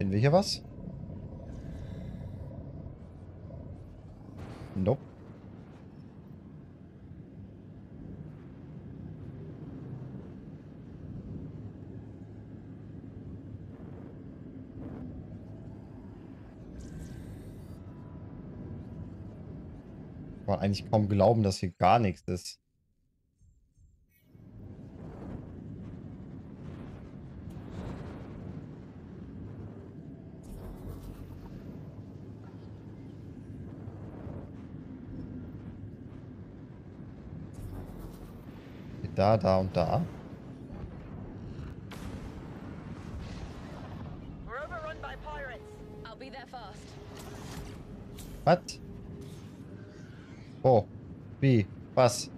Finden wir hier was? Nope. Kann man eigentlich kaum glauben, dass hier gar nichts ist. Da, da und da. Was? Oh, wie? Was?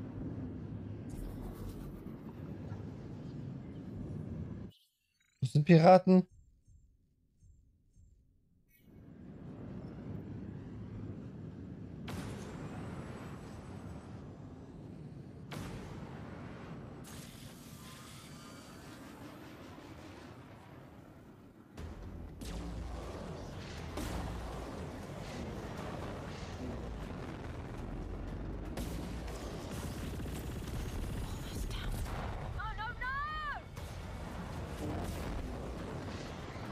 Das sind Piraten?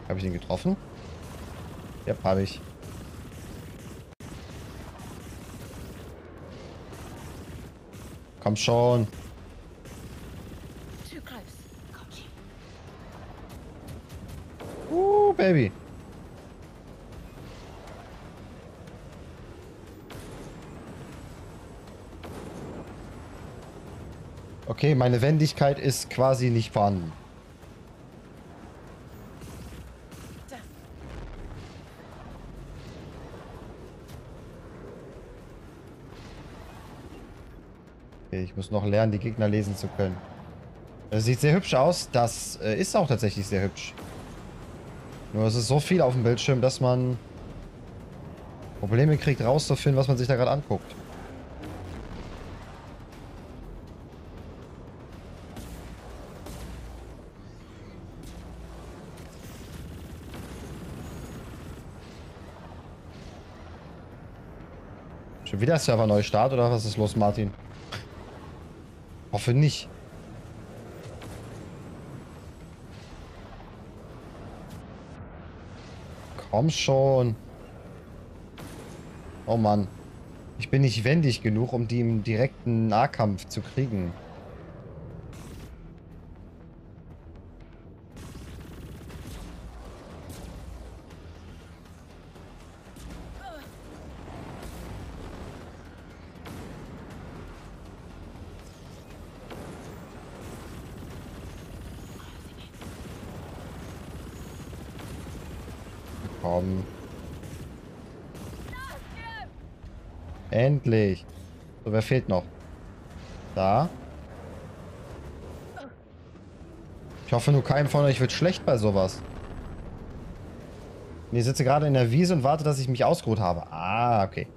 Habe ich ihn getroffen? Ja, habe ich. Komm schon. Baby. Okay, meine Wendigkeit ist quasi nicht vorhanden. Ich muss noch lernen, die Gegner lesen zu können. Das sieht sehr hübsch aus. Das ist auch tatsächlich sehr hübsch. Nur es ist so viel auf dem Bildschirm, dass man Probleme kriegt, rauszufinden, was man sich da gerade anguckt. Schon wieder Server-Neustart oder was ist los, Martin? Hoffe nicht. Komm schon. Oh Mann. Ich bin nicht wendig genug, um die im direkten Nahkampf zu kriegen. Endlich. So, wer fehlt noch? Da. Ich hoffe, nur keinem von euch wird schlecht bei sowas. Ich sitze gerade in der Wiese und warte, dass ich mich ausgeruht habe. Ah, okay.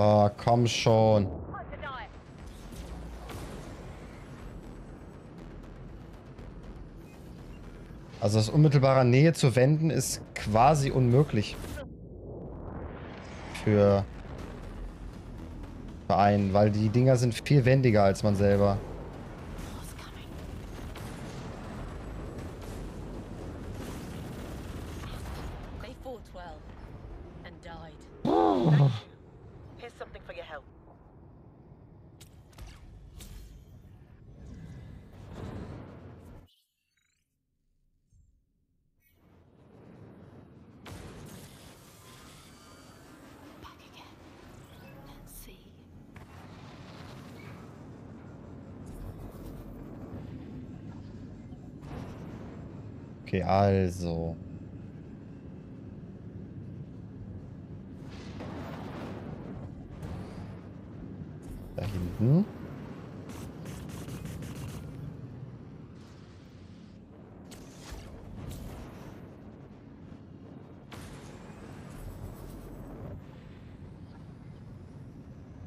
Oh, komm schon. Also aus unmittelbarer Nähe zu wenden ist quasi unmöglich. Für einen, weil die Dinger sind viel wendiger als man selber. Okay, also. Da hinten.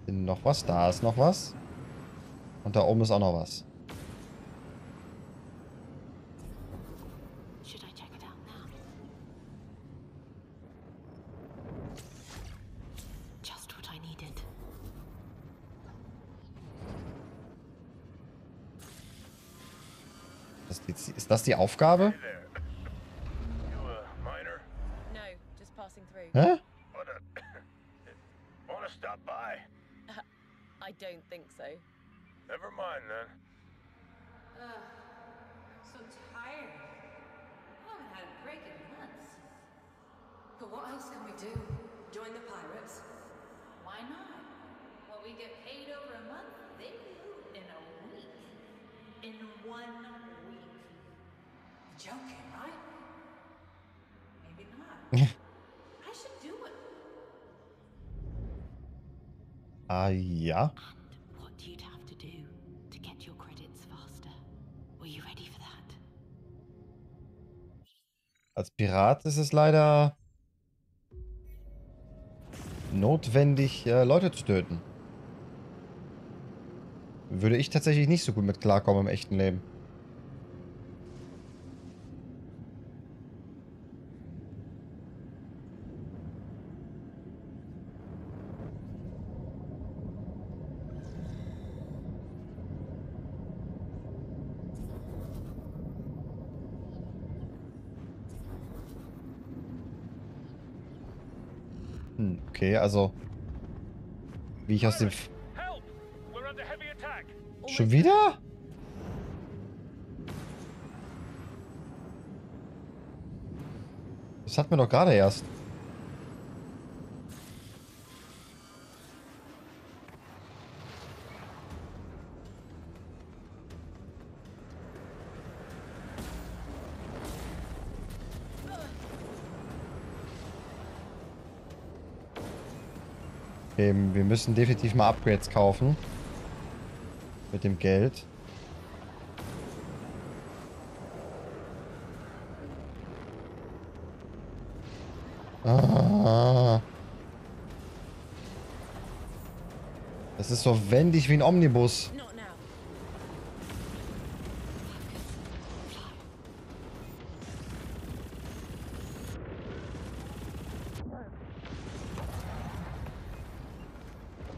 Noch was, da ist noch was. Und da oben ist auch noch was. Ist das die Aufgabe? Hä? I don't think so. Never mind then. I'm so tired. I haven't had a break in months. But what else can we do? Join the pirates? Why not? Well, we get paid over a month. They do in a week. In 1 week. Joking, right? Maybe not. I should do it. Ah, ja. Als Pirat ist es leider notwendig, Leute zu töten. Würde ich tatsächlich nicht so gut mit klarkommen im echten Leben. Okay, also wie ich aus dem schon wieder? Das hatten wir doch gerade erst. Wir müssen definitiv mal Upgrades kaufen. Mit dem Geld. Ah. Das ist so wendig wie ein Omnibus.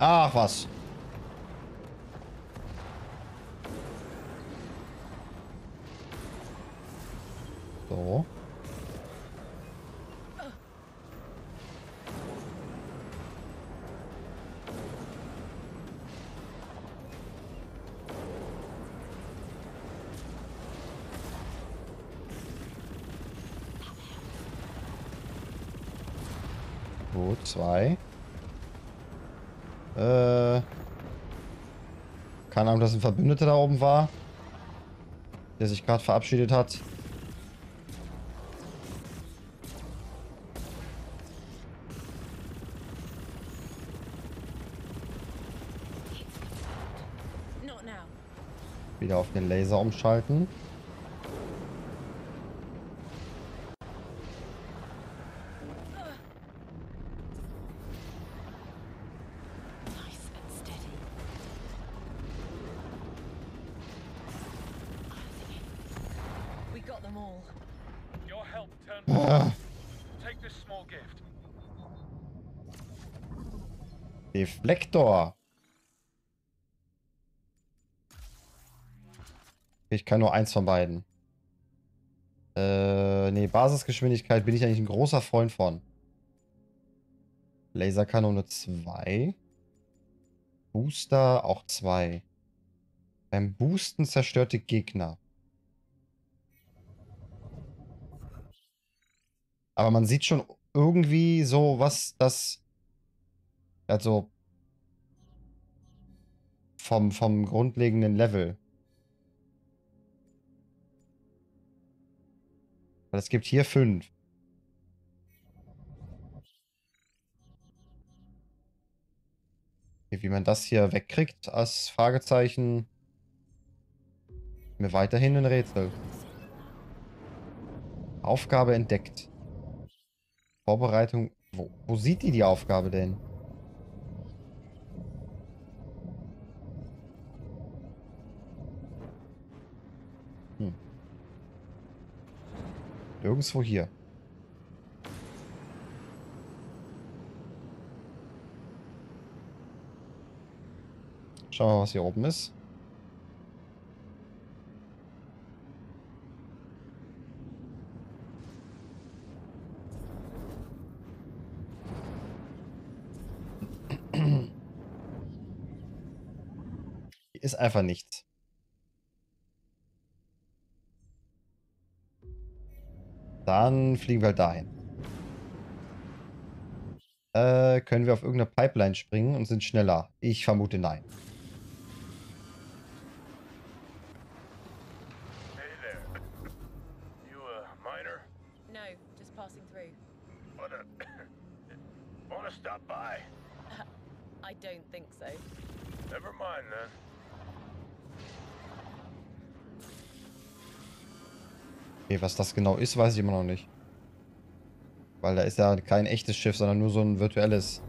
Ach was. So. Gut, 2. Keine Ahnung, dass ein Verbündeter da oben war, der sich gerade verabschiedet hat. Wieder auf den Laser umschalten. Deflektor. Ich kann nur eins von beiden. Nee, Basisgeschwindigkeit bin ich eigentlich ein großer Freund von. Laserkanone 2. Booster auch 2. Beim Boosten zerstörte Gegner. Aber man sieht schon irgendwie so, was das... Also vom grundlegenden Level. Weil es gibt hier 5. Wie man das hier wegkriegt als Fragezeichen, mir weiterhin ein Rätsel. Aufgabe entdeckt. Vorbereitung. Wo sieht die Aufgabe denn? Irgendwo hier. Schauen wir mal, was hier oben ist. Hier ist einfach nichts. Dann fliegen wir halt dahin. Können wir auf irgendeine Pipeline springen und sind schneller? Ich vermute nein. Was das genau ist, weiß ich immer noch nicht. Weil da ist ja kein echtes Schiff, sondern nur so ein virtuelles.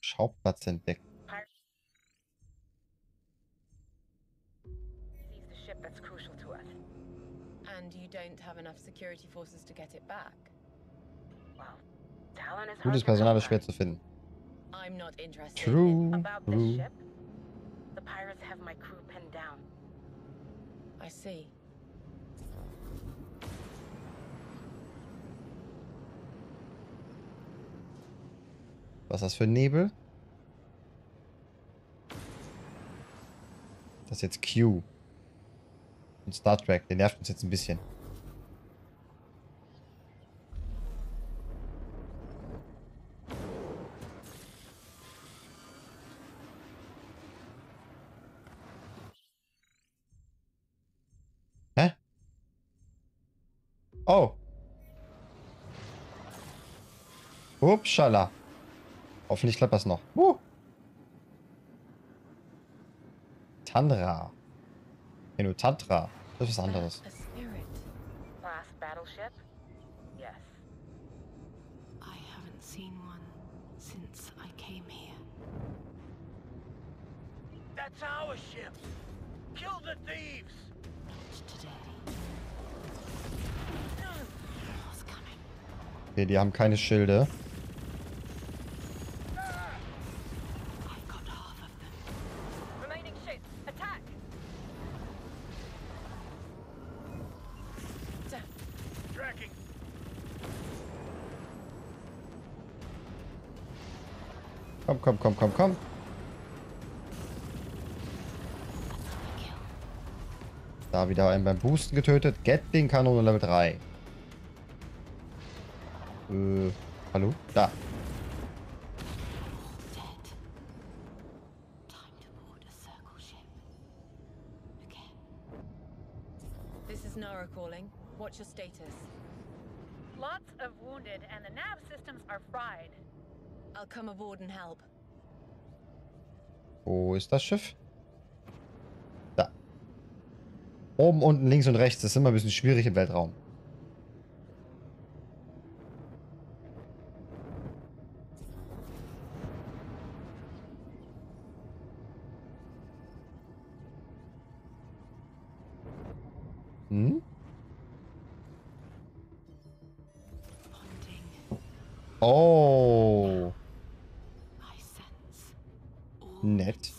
Schauplatz entdeckt. Gutes Personal ist schwer zu finden. True. True. Was ist das für ein Nebel? Das ist jetzt Q. Und Star Trek, der nervt uns jetzt ein bisschen. Hä? Oh. Upschala. Hoffentlich klappt das noch. Tantra. Hey, nur Tantra. Das ist was anderes. Okay, die haben keine Schilde. Komm, komm, komm, komm. Da wieder einen beim Boosten getötet. Gatling-Kanone Level 3. Hallo? Da. This is Nara calling. What's your status? Lots of wounded and the nav systems are fried. I'll come aboard and help. Wo ist das Schiff? Da. Oben, unten, links und rechts. Das ist immer ein bisschen schwierig im Weltraum. Hm? Oh. Nett.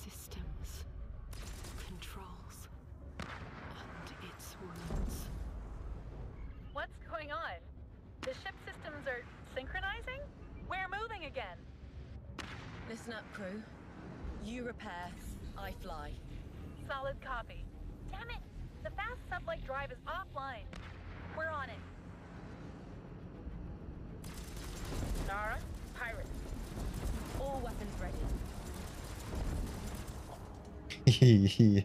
What's going on? Snap crew. You repair, I fly. Solid copy. Damn it! The fast sublight drive is offline. We're on it. Nara, pirates. All weapons ready. Three.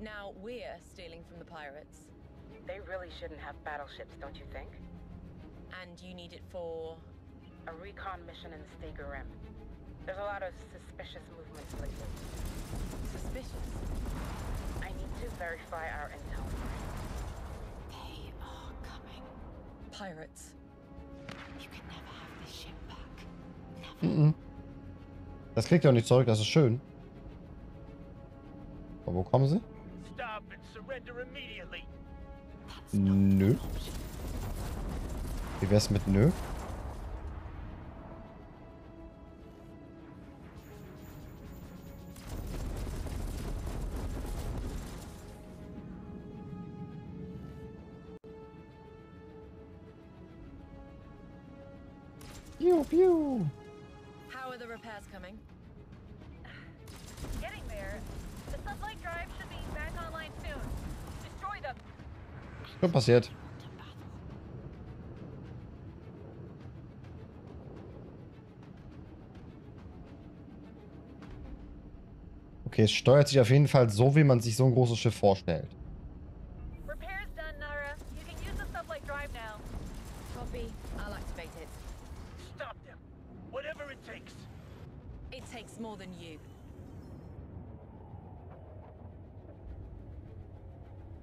Now we're stealing from the pirates. They really shouldn't have battleships, don't you think? And you need it for? A recon mission in the Steger Rim. There's a lot of suspicious movements lately. Suspicious? I need to verify our intel. They are coming. Pirates. You can never have this ship back. Never. Mm-mm. Das kriegt ihr auch nicht zurück, das ist schön. Aber wo kommen sie? Stop and surrender immediately. Nö. Wie wär's mit nö? Pew, pew. How are the repairs coming? Getting there. The sublight drive should be back online soon. Destroy them. Schon passiert. Okay, es steuert sich auf jeden Fall so, wie man sich so ein großes Schiff vorstellt. Repairs done, Nara. You can use the sublight drive now. Copy. I'll activate it. Stop them. Whatever it takes. It takes more than you.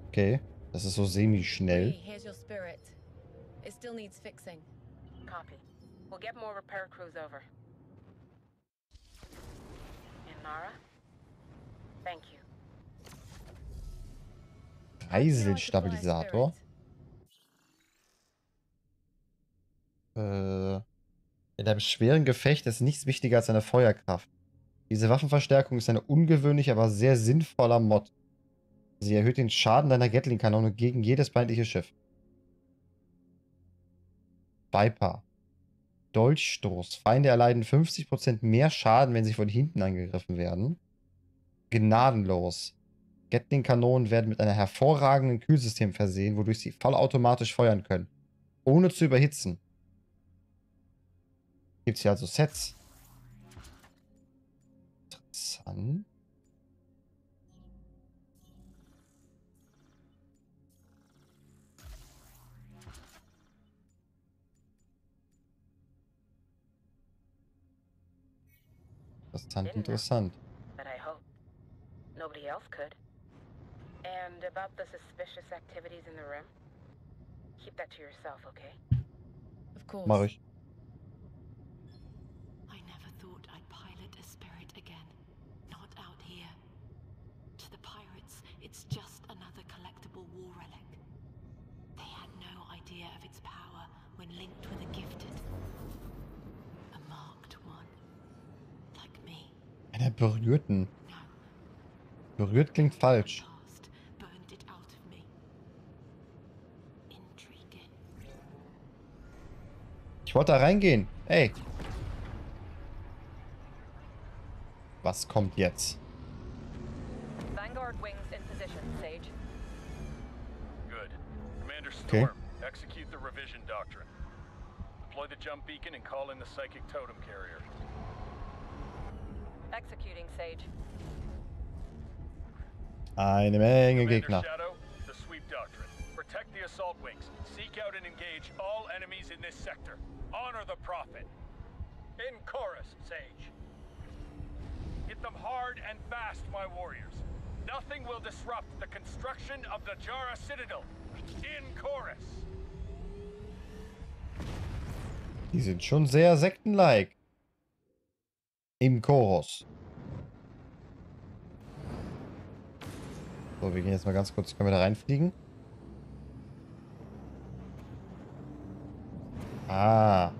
Okay, das ist so semi-schnell. Here's your spirit. It still needs fixing. Copy. We'll get more repair crews over. And Nara? Thank you. Reiselstabilisator? In einem schweren Gefecht ist nichts wichtiger als eine Feuerkraft. Diese Waffenverstärkung ist eine ungewöhnliche, aber sehr sinnvoller Mod. Sie erhöht den Schaden deiner Gatling-Kanone gegen jedes feindliche Schiff. Viper. Dolchstoß. Feinde erleiden 50% mehr Schaden, wenn sie von hinten angegriffen werden. Gnadenlos. Gatling-Kanonen werden mit einem hervorragenden Kühlsystem versehen, wodurch sie vollautomatisch feuern können. Ohne zu überhitzen. Gibt es hier also Sets. Interessant. Interessant, interessant. Nobody else could. And about the suspicious activities in the room, keep that to yourself, okay? Of course. Mach ich. I never thought I'd pilot a spirit again. Not out here. To the pirates, it's just another collectible war relic. They had no idea of its power when linked with a gifted. A marked one. Like me. Einer berührten. Berührt klingt falsch. Ich wollte da reingehen. Hey. Was kommt jetzt? Okay. Eine Menge Gegner. Die sind schon sehr sektenlike. Im Chorus. So, wir gehen jetzt mal ganz kurz. Können wir da reinfliegen? Ah.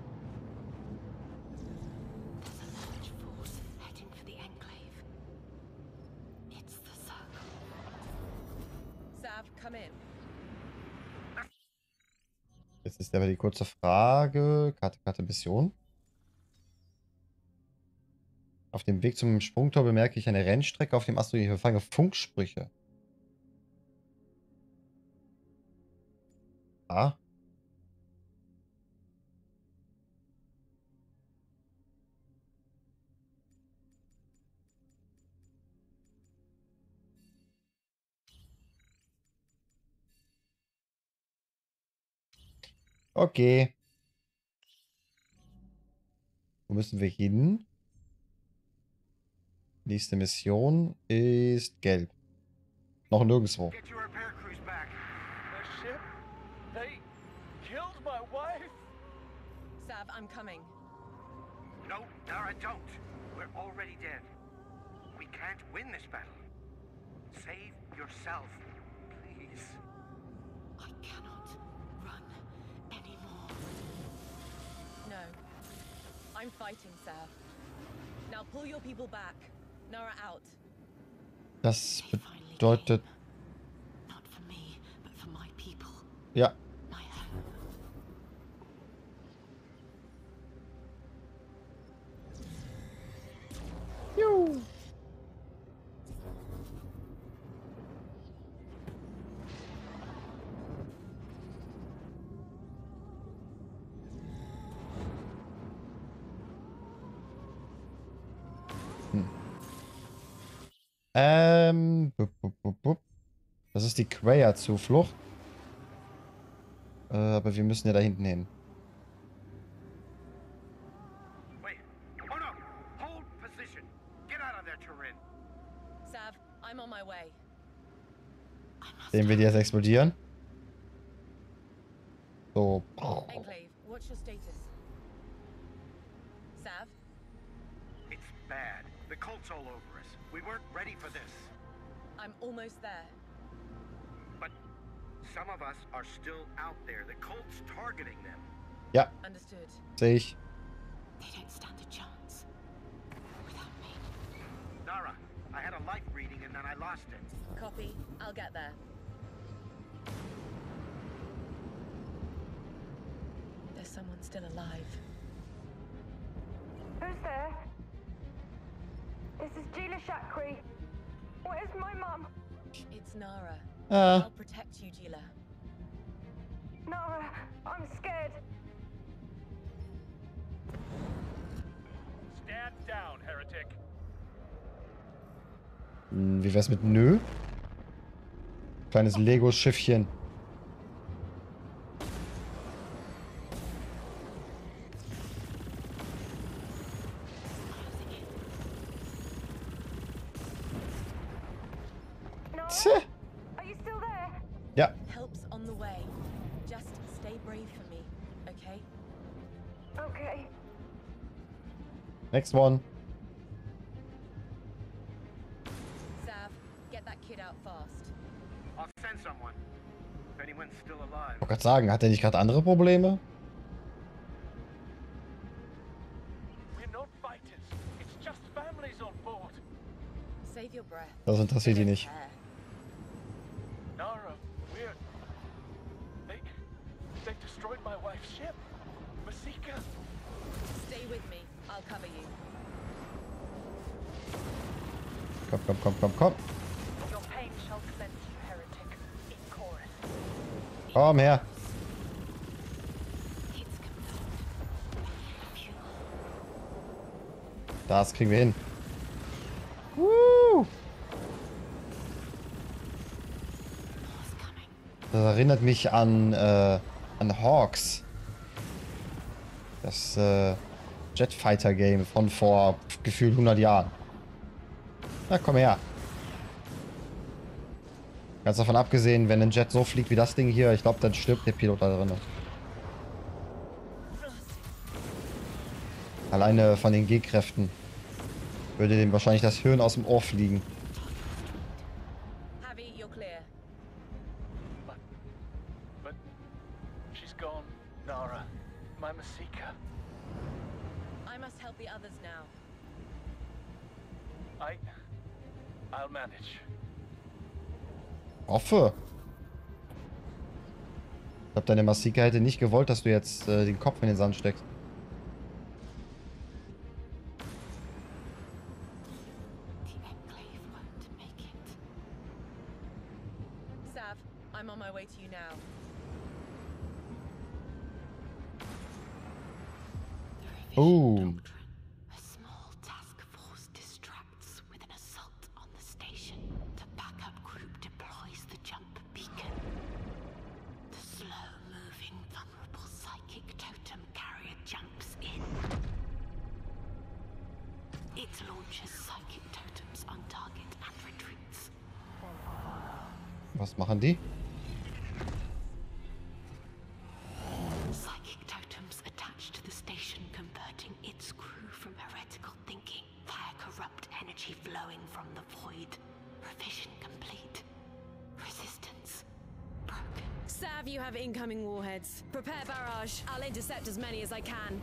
Jetzt ist aber die kurze Frage. Karte, Karte, Mission. Auf dem Weg zum Sprungtor bemerke ich eine Rennstrecke, auf dem Asteroid. Ich empfange Funksprüche. Ah. Okay. Wo müssen wir hin? Nächste Mission ist gelb. Noch nirgendwo. Sav, I'm coming. No, Nara, don't. We're already dead. We can't win this battle. Save yourself, please. I cannot run anymore. No. I'm fighting, Sav. Now pull your people back. Nara out. Das bedeutet not for me, but for my people. Ja. Das ist die Queya-Zuflucht. Aber wir müssen ja da hinten hin. Sehen wir die jetzt explodieren? So. We weren't ready for this. I'm almost there. But some of us are still out there. The Colt's targeting them. Yeah. Understood. Sehe ich. They don't stand a chance without me. Nara, I had a light reading and then I lost it. Copy. I'll get there. There's someone still alive. Who's there? This is Jila Shackree. Where's my mum? It's Nara. I'll protect you, Jila. Nara, I'm scared. Stand down, heretic. Wie wär's mit Nö? Kleines Lego-Schiffchen. Next one. Sav, get that kid out fast. I'll send someone. If anyone's still alive. Ich wollte gerade sagen, hat er nicht gerade andere Probleme? We're not fighters. It's just families on board. Save your breath. Das interessiert die nicht. Nara, we're... They destroyed my wife's ship. Masika. Stay with me. I'll cover you. Komm. Your pain shall cleanse you, heretic. In Chorus. Komm her. Das kriegen wir hin. Woo! Das erinnert mich an Hawks. Das Jetfighter-Game von vor gefühlt 100 Jahren. Na komm her. Ganz davon abgesehen, wenn ein Jet so fliegt wie das Ding hier, ich glaube, dann stirbt der Pilot da drin. Alleine von den G-Kräften würde dem wahrscheinlich das Hirn aus dem Ohr fliegen. Hoffe. Ich glaube, deine Masika hätte nicht gewollt, dass du jetzt den Kopf in den Sand steckst. I'm on my way to you now. Oh. Was machen die? Sav, you have incoming warheads. Prepare barrage. I'll intercept as many as I can.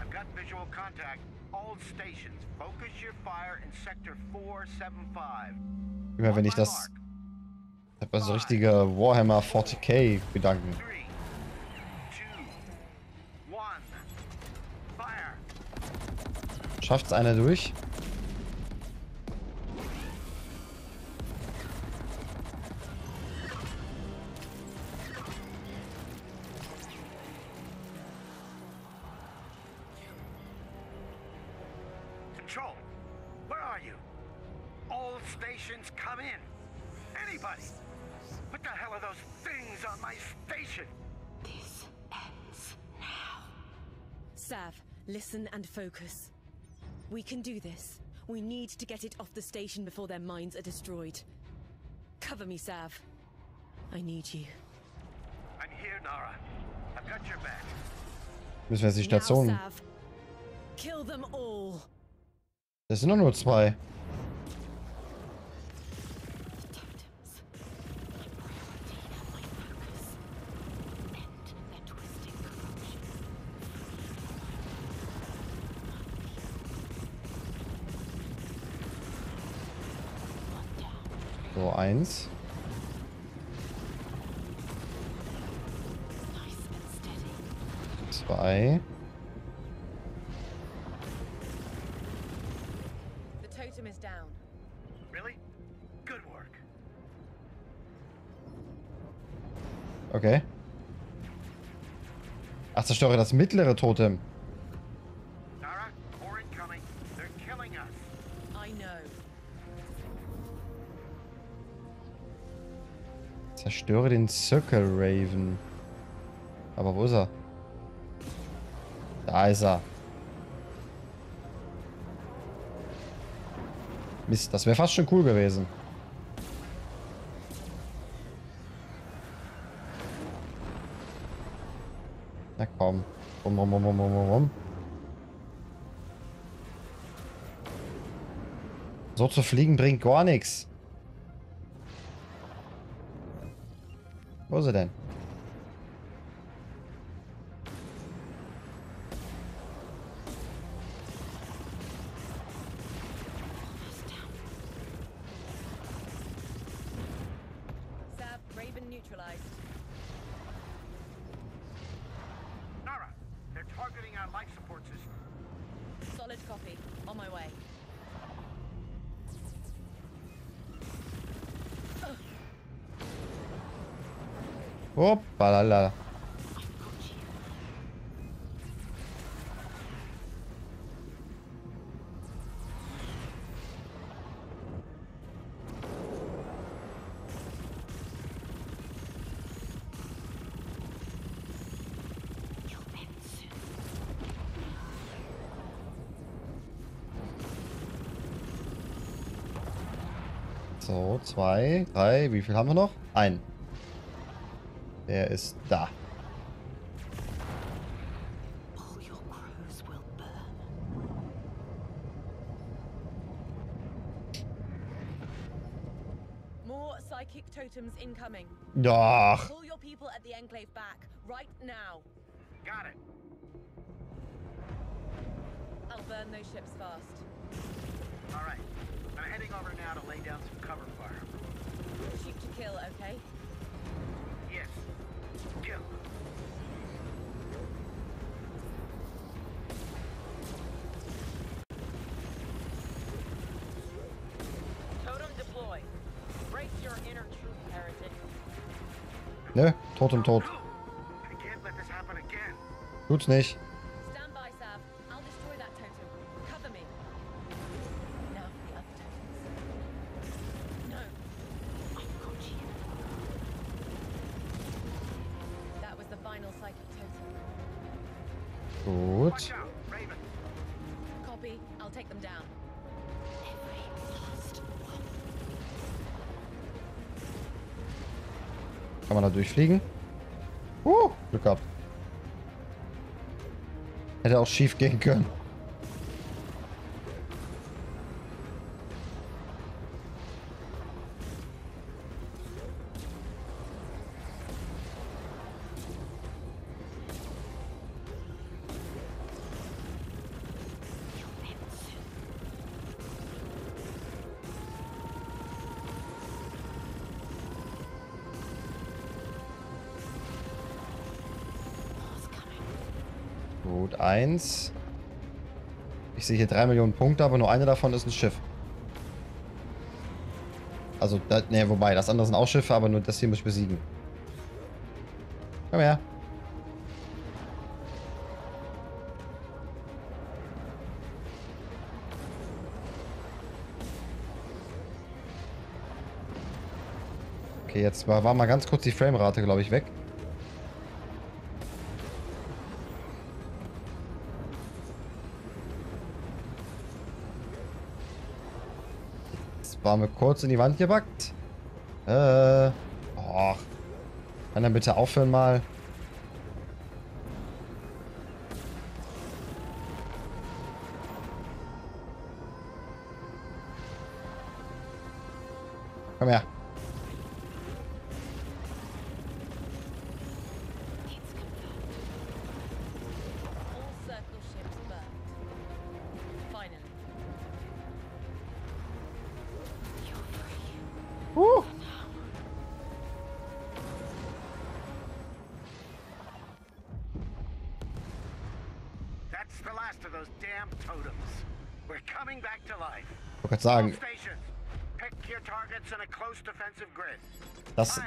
I've got visual contact. Old stations. Focus your fire in sector 475. Immer wenn ich das etwas so richtige Warhammer 40K Gedanken. Schafft's einer durch? Listen and focus. We can do this. We need to get it off the station before their minds are destroyed. Cover me, Sav. I need you. I'm here, Nara. I've got your back. Müssen wir jetzt die Station. Now, Sav. Kill them all. Das sind doch nur zwei. So, eins. Zwei. The totem is down. Really? Good work. Okay. Ach, zerstöre das mittlere Totem. Zerstöre den Circle Raven. Aber wo ist er? Da ist er. Mist, das wäre fast schon cool gewesen. Na komm. Rum. So zu fliegen bringt gar nichts. Wo ist er denn? Sav, Raven neutralized. Nara, they're targeting our life support system. Solid copy. On my way. Hoppalala. So, 2, 3, wie viel haben wir noch? Ein. Der ist da. Doch. Totem deployed. Break your inner truth, heretic. Ne? Tot und tot. Tut's nicht. Gut. Kann man da durchfliegen? Glück gehabt. Hätte auch schief gehen können. Gut, 1. Ich sehe hier 3 Millionen Punkte, aber nur eine davon ist ein Schiff. Also, ne, wobei, das andere sind auch Schiffe, aber nur das hier muss ich besiegen. Komm her. Okay, jetzt war mal ganz kurz die Framerate, glaube ich, weg. Waren wir kurz in die Wand gebackt? Kann er bitte aufhören mal? Komm her. Ich wollte sagen,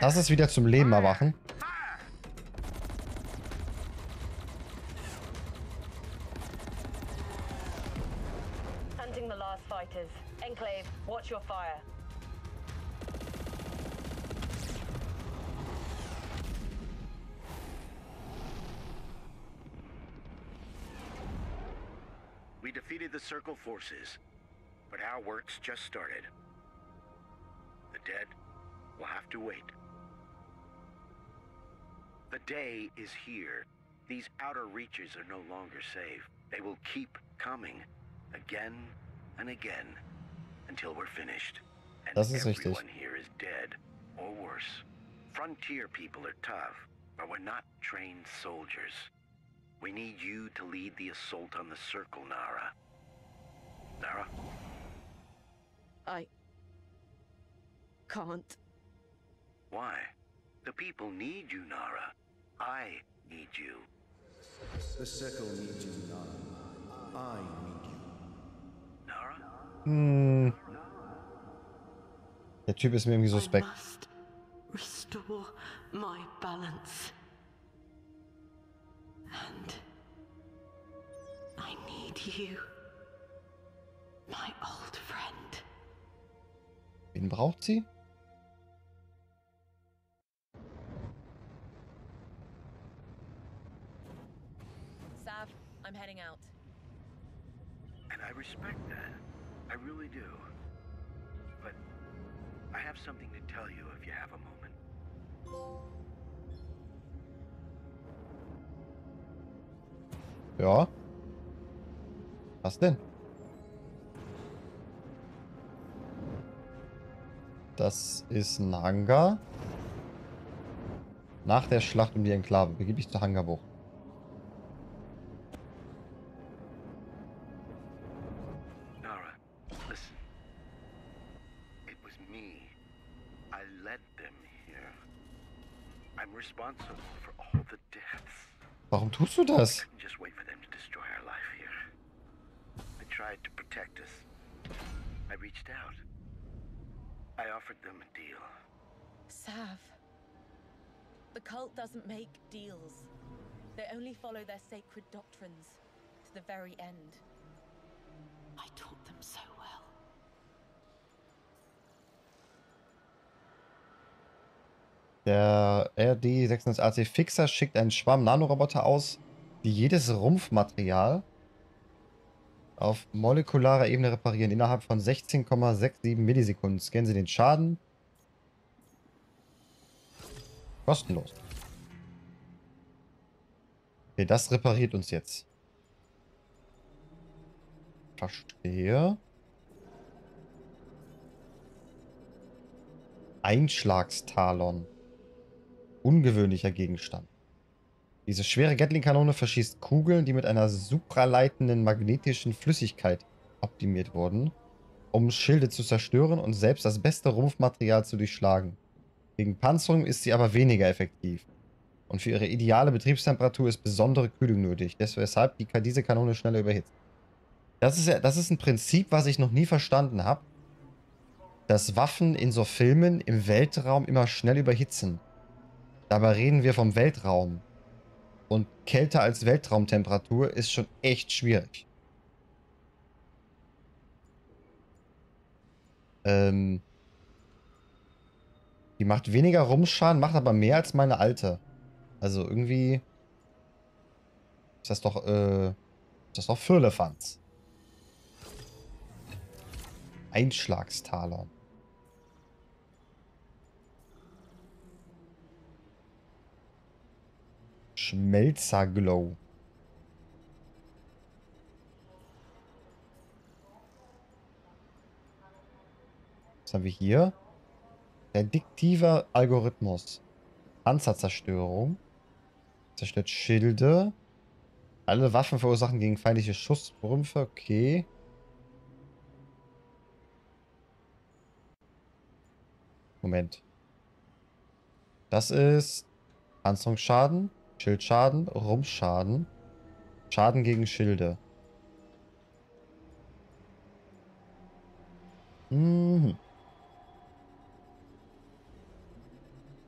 das ist wieder zum Leben erwachen. We defeated the Circle forces, but our work's just started. The dead will have to wait. The day is here. These outer reaches are no longer safe. They will keep coming again and again until we're finished. And everyone here is dead or worse. Frontier people are tough, but we're not trained soldiers. We need you to lead the assault on the Circle, Nara. Nara? I can't. Why? The people need you, Nara. I need you. The Circle needs you, Nara. I need you. Nara? Hm. Der Typ ist mir irgendwie suspekt. I must restore my balance. And I need you, my old friend. Wen braucht sie? Sav, I'm heading out. And I respect that. I really do. But I have something to tell you if you have a moment. Ja. Was denn? Das ist ein Hangar. Nach der Schlacht um die Enklave begib ich zur Hangarbucht. Nara, listen. It was me. I led them here. I'm responsible for all the deaths. Warum tust du das? The cult doesn't make deals. They only follow their sacred doctrines to the very end. I taught them so well. Der RD-96AC Fixer schickt einen Schwarm Nanoroboter aus, die jedes Rumpfmaterial auf molekularer Ebene reparieren. Innerhalb von 16,67 Millisekunden scannen sie den Schaden. Kostenlos. Okay, das repariert uns jetzt. Verstehe. Einschlagstalon. Ungewöhnlicher Gegenstand. Diese schwere Gatling-Kanone verschießt Kugeln, die mit einer supraleitenden magnetischen Flüssigkeit optimiert wurden, um Schilde zu zerstören und selbst das beste Rumpfmaterial zu durchschlagen. Gegen Panzerung ist sie aber weniger effektiv. Und für ihre ideale Betriebstemperatur ist besondere Kühlung nötig, deshalb diese Kanone schneller überhitzt. Das ist ein Prinzip, was ich noch nie verstanden habe, dass Waffen in so Filmen im Weltraum immer schnell überhitzen. Dabei reden wir vom Weltraum. Und kälter als Weltraumtemperatur ist schon echt schwierig. Die macht weniger Rumschaden, macht aber mehr als meine alte. Also irgendwie ist das doch, Firlefanz. Einschlagstaler. Schmelzerglow. Was haben wir hier? Rediktiver Algorithmus. Panzerzerstörung. Zerstört Schilde. Alle Waffen verursachen gegen feindliche Schussrümpfe. Okay. Moment. Das ist Panzerungsschaden, Schildschaden, Rumpfschaden, Schaden gegen Schilde. Mhm.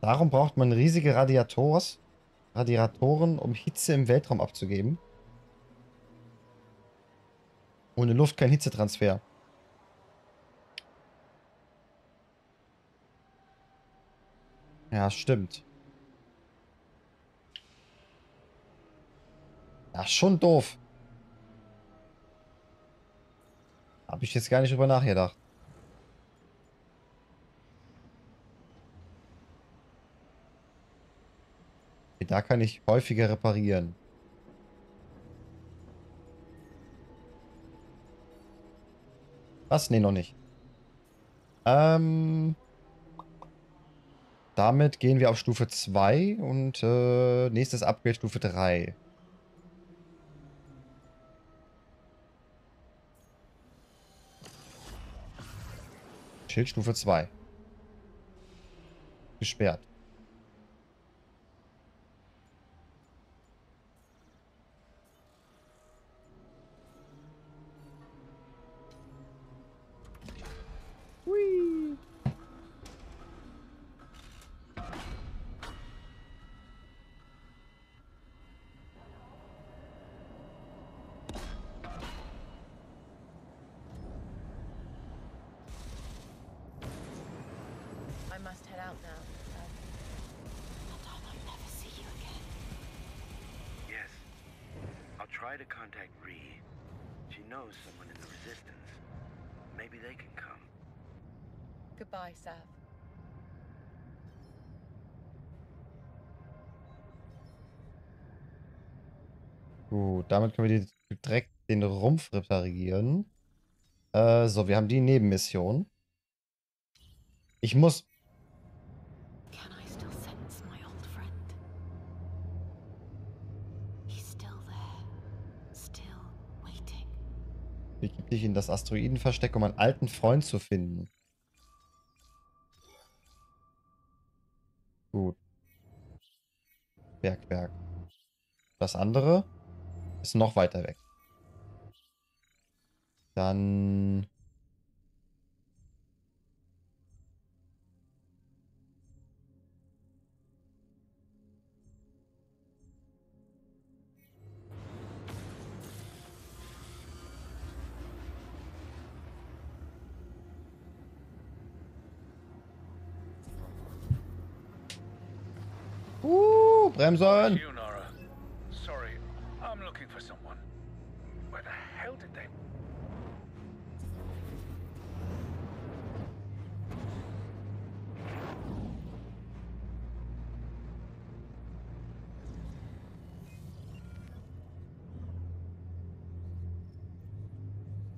Darum braucht man riesige Radiatoren, um Hitze im Weltraum abzugeben. Ohne Luft kein Hitzetransfer. Ja, stimmt. Ja, schon doof. Habe ich jetzt gar nicht drüber nachgedacht. Okay, da kann ich häufiger reparieren. Was? Nee, noch nicht. Damit gehen wir auf Stufe 2 und nächstes Upgrade Stufe 3. Schild Stufe 2. Gesperrt. Gut, damit können wir direkt den Rumpf reparieren. So, wir haben die Nebenmission. Ich muss... Begib dich in das Asteroidenversteck, um einen alten Freund zu finden. Gut. Bergwerk. Das andere ist noch weiter weg. Dann... Bremsen! You, Nara. Sorry, I'm looking for someone. Where the hell did they...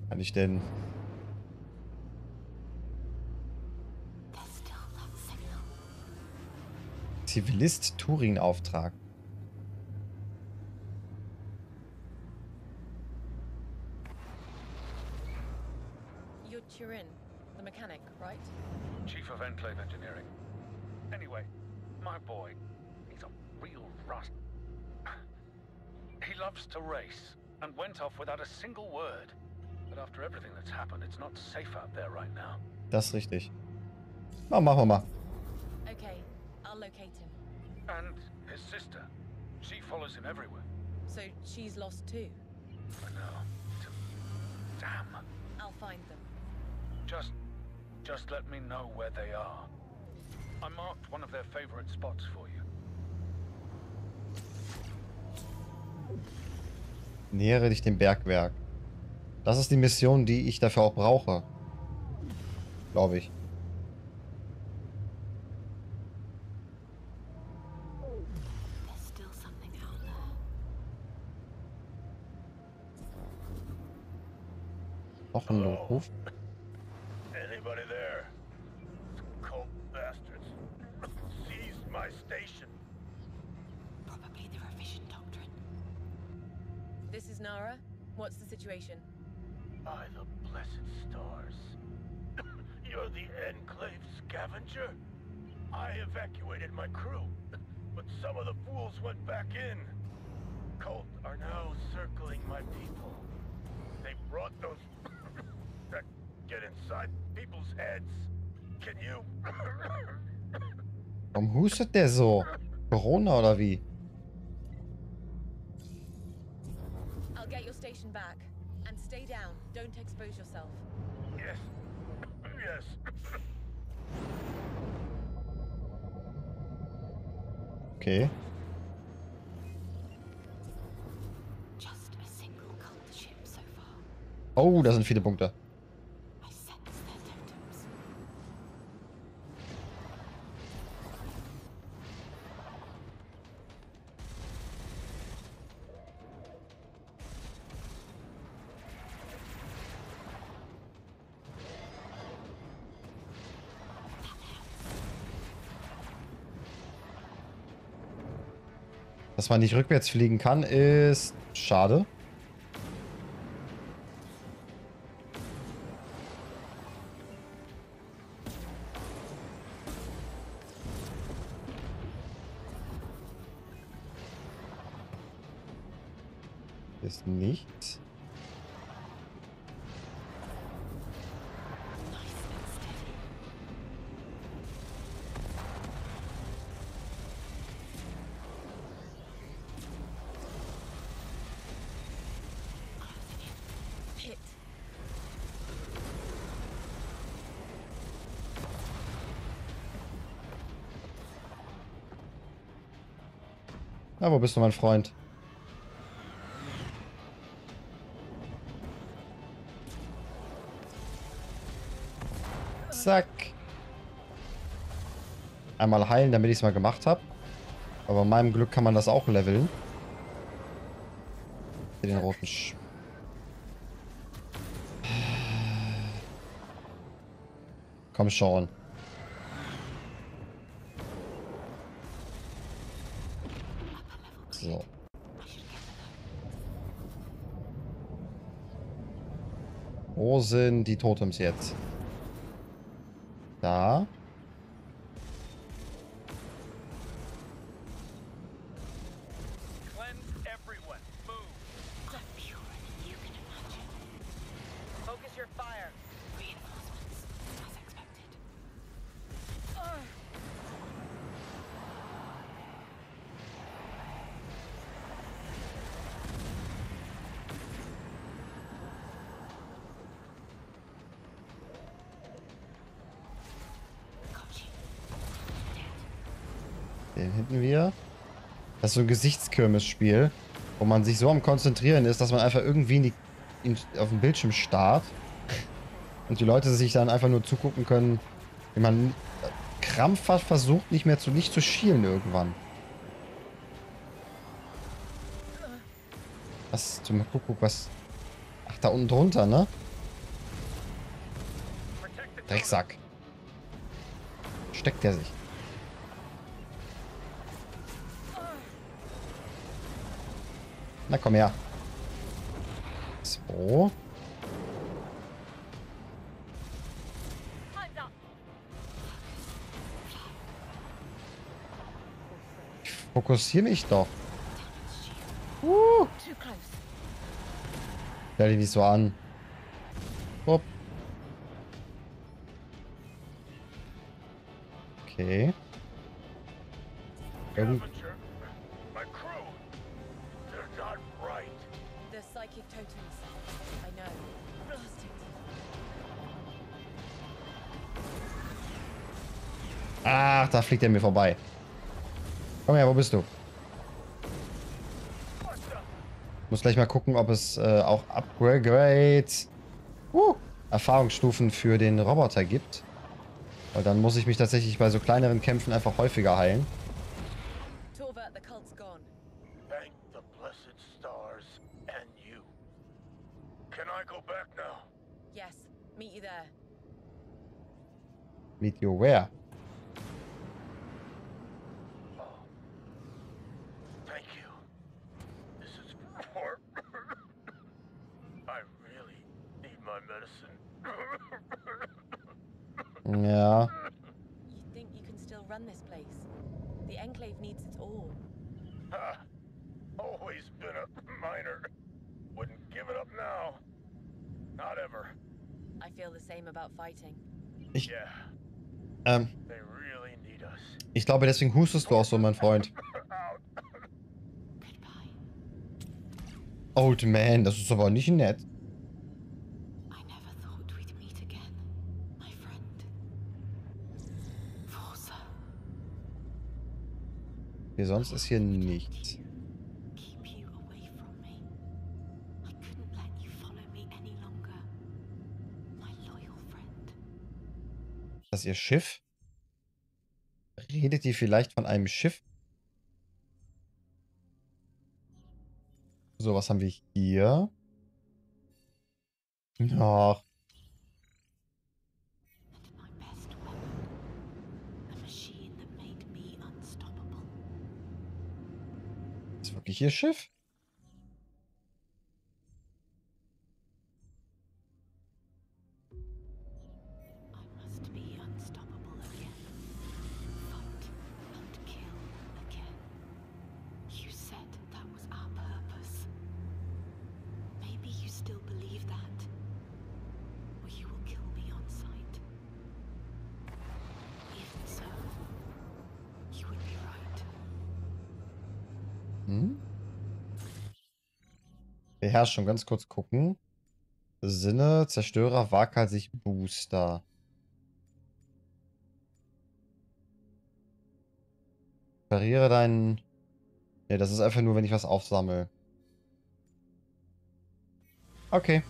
Kann ich denn... Zivilist Turing-Auftrag. You're Turin, the mechanic, right? Chief of Enclave Engineering. Anyway, my boy, he's a real rust. He loves to race and went off without a single word. But after everything that's happened, it's not safe out there right now. Das ist richtig. Na, machen wir mal. Okay. I'll locate him. And his sister. She follows him everywhere. So she's lost too? I know. Damn. I'll find them. Just let me know where they are. I marked one of their favorite spots for you. Nähere dich dem Bergwerk. Das ist die Mission, die ich dafür auch brauche. Glaube ich. Hello. Anybody there? Cult bastards seized my station. Probably the revision doctrine. This is Nara. What's the situation? By the blessed stars. You're the Enclave scavenger? I evacuated my crew, but some of the fools went back in. Cult are now circling my people. They brought those... that get inside people's heads. Can you? Warum hustet der so? Corona oder wie? I'll get your station back and stay down. Don't expose yourself. Yes. Yes. Okay. Oh, da sind viele Punkte. Dass man nicht rückwärts fliegen kann, ist schade. Ist nichts. Na, wo bist du, mein Freund? Zack. Einmal heilen, damit ich es mal gemacht habe. Aber in meinem Glück kann man das auch leveln. Hier den roten Sch... Komm schon. So. Wo sind die Totems jetzt? Da. Den hätten wir. Das ist so ein Gesichtskirmes-Spiel, wo man sich so am Konzentrieren ist, dass man einfach irgendwie auf den Bildschirm starrt und die Leute sich dann einfach nur zugucken können, wie man krampfhaft versucht, nicht zu schielen irgendwann. Was zum Kuckuck, was? Ach, da unten drunter, ne? Drecksack. Steckt der sich. Na komm her. So. Ich fokussiere mich doch. Stell dich nicht so an. Hopp. Okay. Ach, da fliegt er mir vorbei. Komm her, wo bist du? Muss gleich mal gucken, ob es auch Erfahrungsstufen für den Roboter gibt. Weil dann muss ich mich tatsächlich bei so kleineren Kämpfen einfach häufiger heilen. Meet you where? Ja. Ich glaube, deswegen hustest du auch so, mein Freund. Old Man, das ist aber nicht nett. Nee, sonst ist hier nichts. Ist das ihr Schiff? Redet ihr vielleicht von einem Schiff? So, was haben wir hier? Ach. Wirklich ihr Schiff? Beherrschung, ganz kurz gucken. Sinne, Zerstörer, Waghalsig, sich Booster. Repariere deinen... Ne, das ist einfach nur, wenn ich was aufsammle. Okay.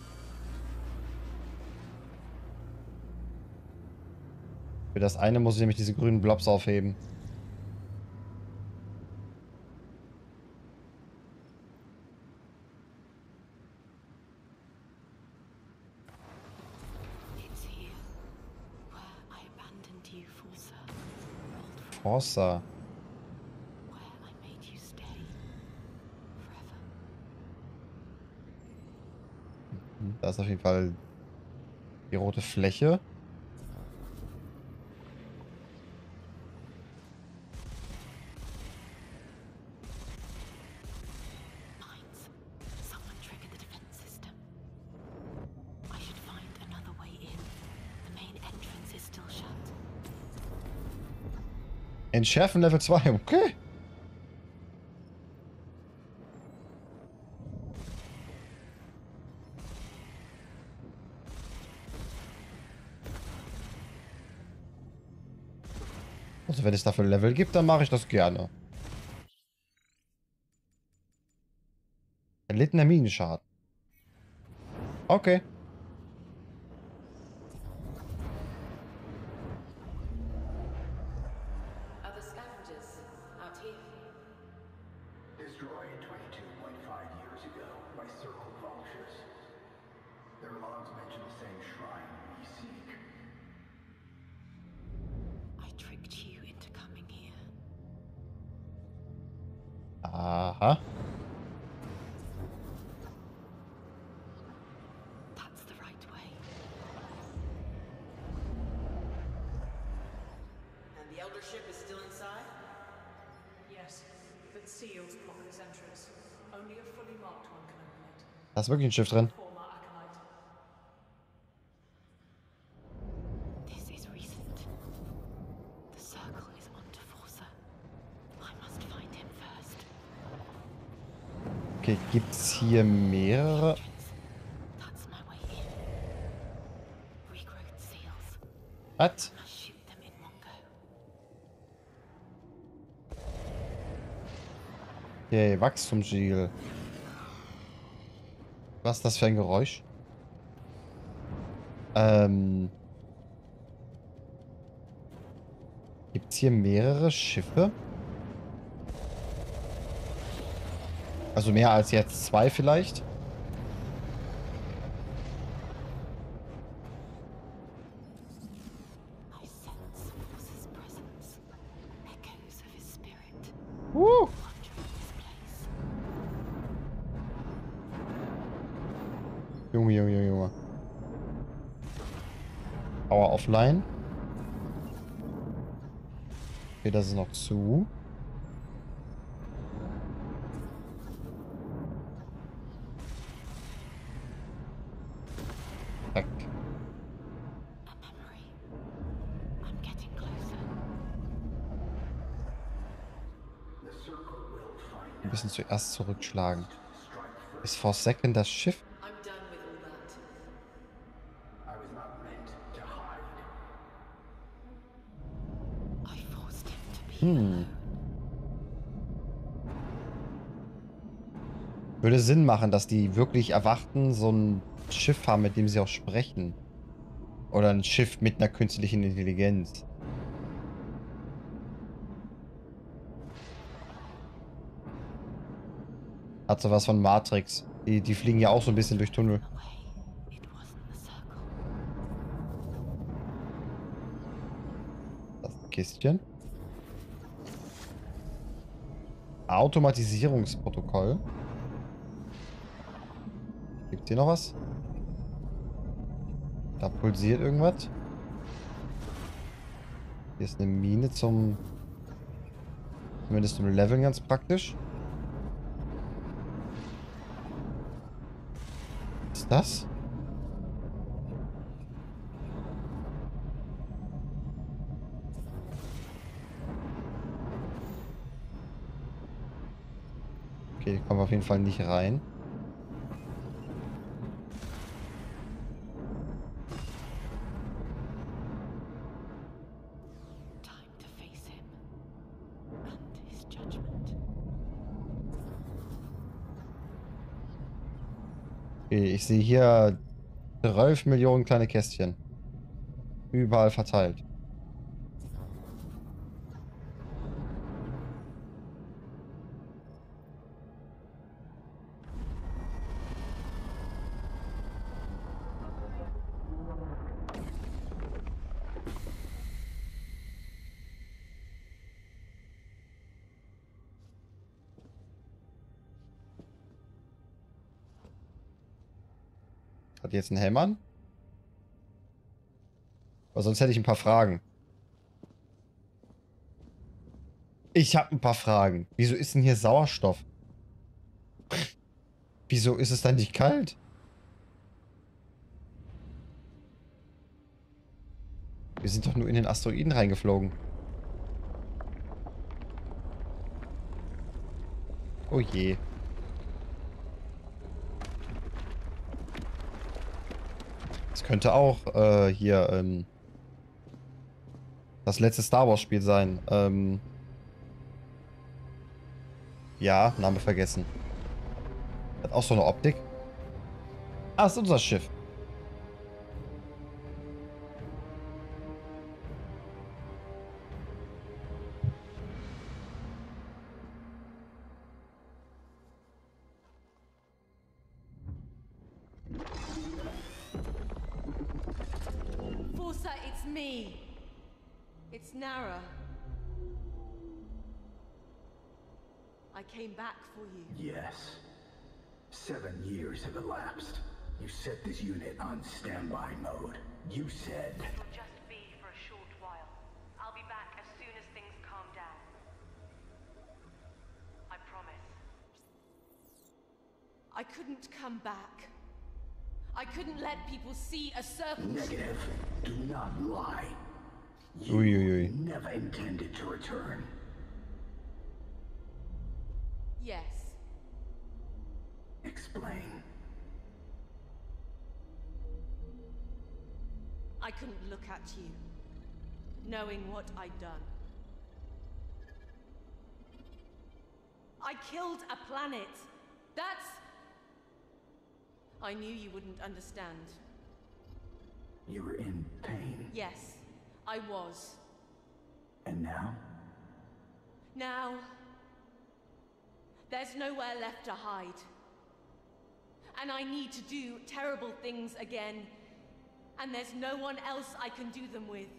Für das eine muss ich nämlich diese grünen Blobs aufheben. Forza. Da ist auf jeden Fall die rote Fläche. Entschärfen Level 2, okay. Also wenn es dafür ein Level gibt, dann mache ich das gerne. Erlittener Minenschaden. Okay. Aha. That's the right way. And the elder ship is still inside? Yes, but sealed upon its entrance. Only a fully marked one can open it. Da ist wirklich ein Schiff drin. Okay, gibt es hier mehrere? Was? Okay, Wachstumssiegel. Was ist das für ein Geräusch? Gibt es hier mehrere Schiffe? Also mehr als jetzt zwei vielleicht. Junge, Junge, Junge. Power offline. Okay, das ist noch zu. Wir müssen zuerst zurückschlagen. Ist Forsaken das Schiff? Würde Sinn machen, dass die wirklich erwarten, so ein Schiff haben, mit dem sie auch sprechen. Oder ein Schiff mit einer künstlichen Intelligenz. Hat sowas von Matrix. Die fliegen ja auch so ein bisschen durch Tunnel. Das Kistchen. Automatisierungsprotokoll. Gibt hier noch was? Da pulsiert irgendwas. Hier ist eine Mine zum... Zumindest zum Leveln ganz praktisch. Das? Okay, kommen wir auf jeden Fall nicht rein. Ich sehe hier 12 Millionen kleine Kästchen. Überall verteilt. Hat jetzt einen Helm an? Aber sonst hätte ich ein paar Fragen. Ich habe ein paar Fragen. Wieso ist denn hier Sauerstoff? Wieso ist es dann nicht kalt? Wir sind doch nur in den Asteroiden reingeflogen. Oh je. Könnte auch hier das letzte Star Wars Spiel sein. Ja, Name vergessen. Hat auch so eine Optik. Ah, ist unser Schiff. Forza, it's me. It's Nara. I came back for you. Yes. 7 years have elapsed. You set this unit on standby mode. You said... It'll just be for a short while. I'll be back as soon as things calm down. I promise. I couldn't come back. I couldn't let people see a circle... Negative. Do not lie. You never intended to return. Yes. Explain. I couldn't look at you, knowing what I'd done. I killed a planet. That's... I knew you wouldn't understand. You were in pain. Yes, I was. And now? Now... There's nowhere left to hide. And I need to do terrible things again. And there's no one else I can do them with.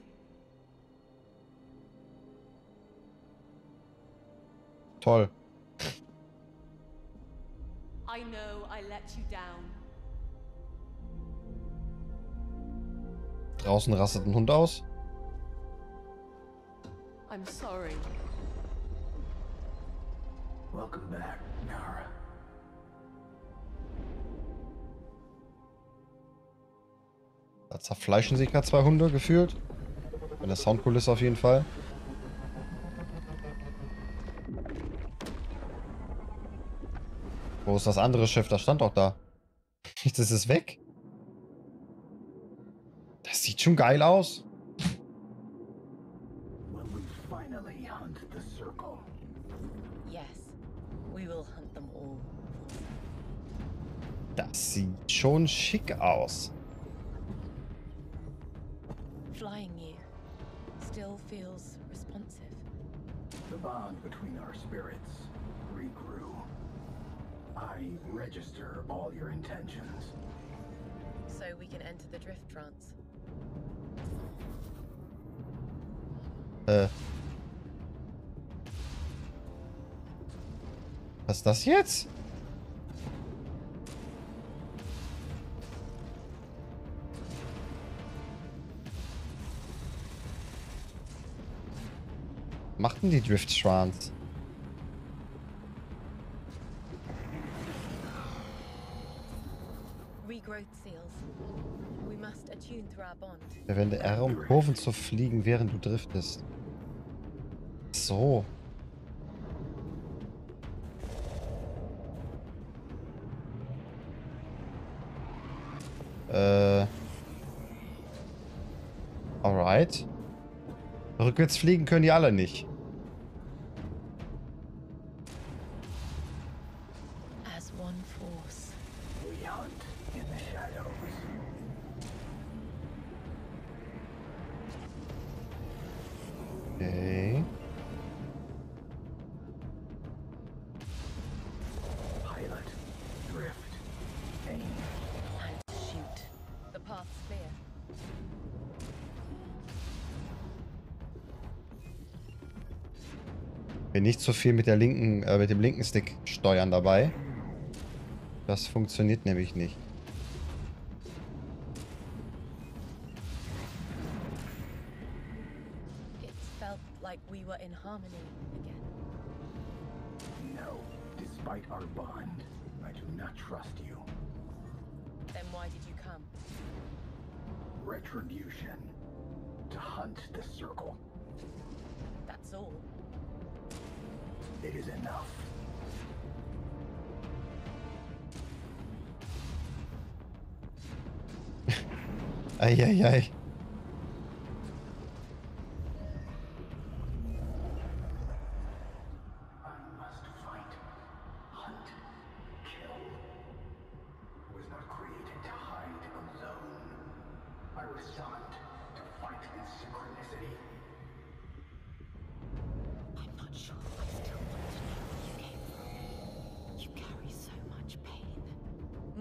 Toll. I know I let you down. Draußen rastet ein Hund aus. I'm sorry. Welcome back, Nara. Da zerfleischen sich gerade zwei Hunde, gefühlt. Wenn der Sound cool ist, auf jeden Fall. Wo ist das andere Schiff? Das stand doch da. Jetzt ist es weg. Das sieht schon geil aus. Das sieht schon schick aus. Flying you still feels responsive. The bond between our spirits regrew. I register all your intentions. So we can enter the drift trance. Was ist das jetzt? Machten die Drift-Trance? Verwende R, um Kurven zu fliegen, während du driftest. So. Alright. Rückwärts fliegen können die alle nicht. Okay. Wir nicht so viel mit der linken, mit dem linken Stick steuern dabei. Das funktioniert nämlich nicht. It is enough. Eieiei.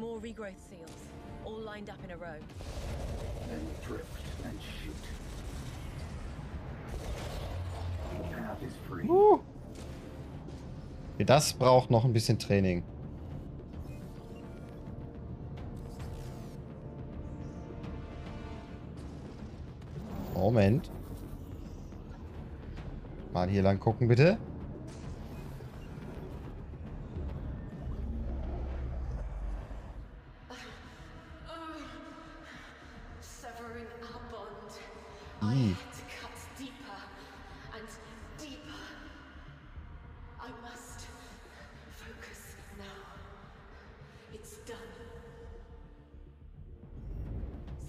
More regrowth seals, all lined up in a row. Then drift and shoot. The path is free. Das braucht noch ein bisschen Training. Moment. Mal hier lang gucken, bitte.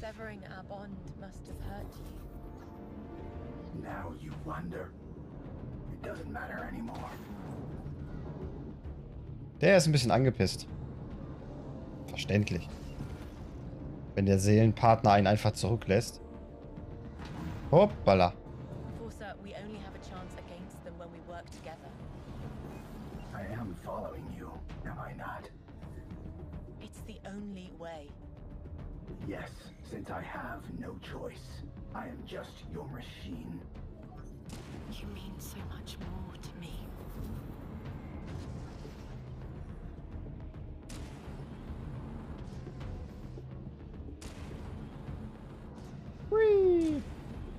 Severing our bond must have hurt you. Now you wonder. It doesn't matter anymore. Der ist ein bisschen angepisst. Verständlich. Wenn der Seelenpartner einen einfach zurücklässt. Hoppala. We only have a chance against them when we work together. I am following you, am I not? It's the only way. Yes, since I have no choice. I am just your machine. You mean so much more to me. Whee.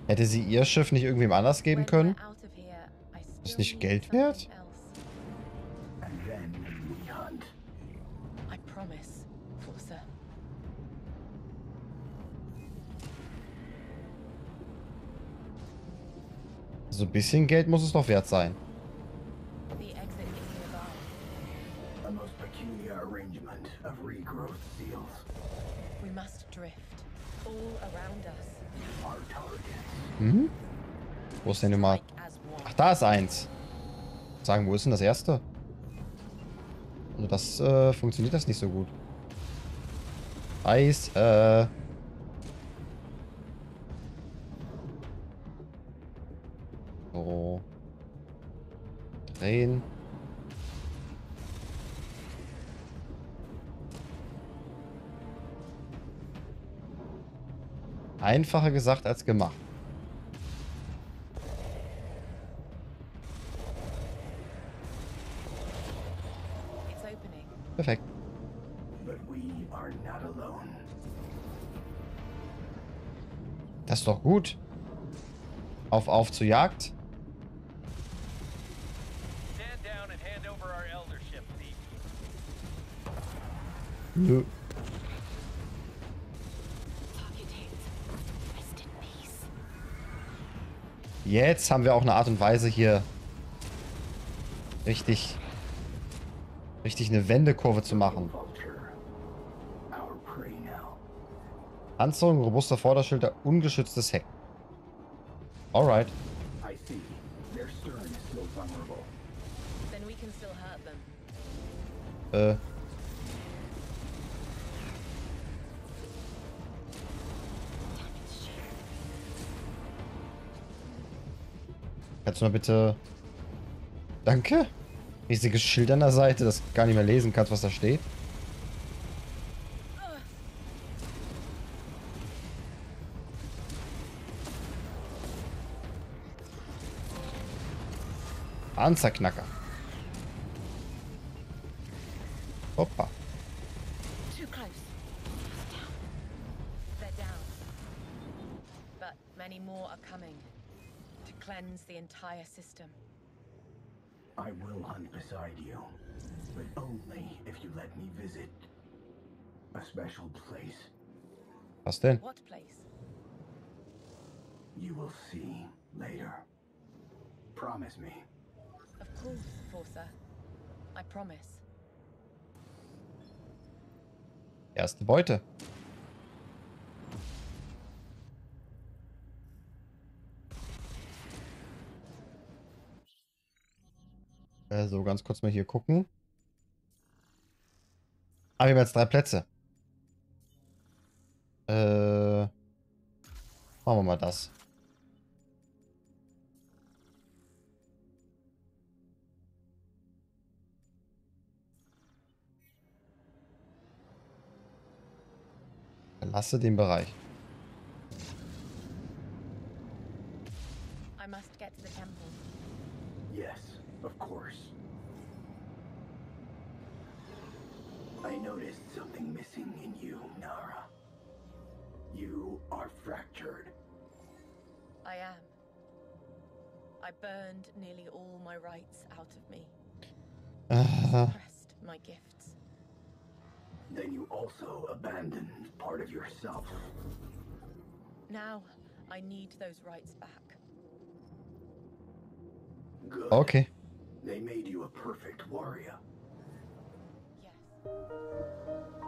Hätte sie ihr Schiff nicht irgendwem anders geben können? Ist nicht Geld wert? And then we hunt. I promise, Forza. So ein bisschen Geld muss es doch wert sein. Hm? Wo ist denn immer? Ach, da ist eins. Sagen, wo ist denn das erste? Also das funktioniert das nicht so gut. Eis, so. Drehen. Einfacher gesagt als gemacht. Perfekt. Das ist doch gut. Auf zur Jagd. Nö. Jetzt haben wir auch eine Art und Weise hier richtig eine Wendekurve zu machen. Panzerung, robuster Vorderschilder, ungeschütztes Heck. Alright. Kannst du mal bitte... Danke. Riesiges Schild an der Seite, das gar nicht mehr lesen kannst, was da steht. Panzerknacker. Hoppa. I will hunt beside you, but only if you let me visit a special place. Was denn? What place? You will see later. Promise me. Of course, Forza. I promise. Erste Beute. So, ganz kurz mal hier gucken. Ah, wir haben jetzt 3 Plätze. Machen wir mal das. Verlasse den Bereich. I must get to the temple. Yes, of course. I noticed something missing in you, Nara. You are fractured. I am. I burned nearly all my rights out of me. Suppressed my gifts. Then you also abandoned part of yourself. Now I need those rights back. Good. Okay. They made you a perfect warrior. Yes.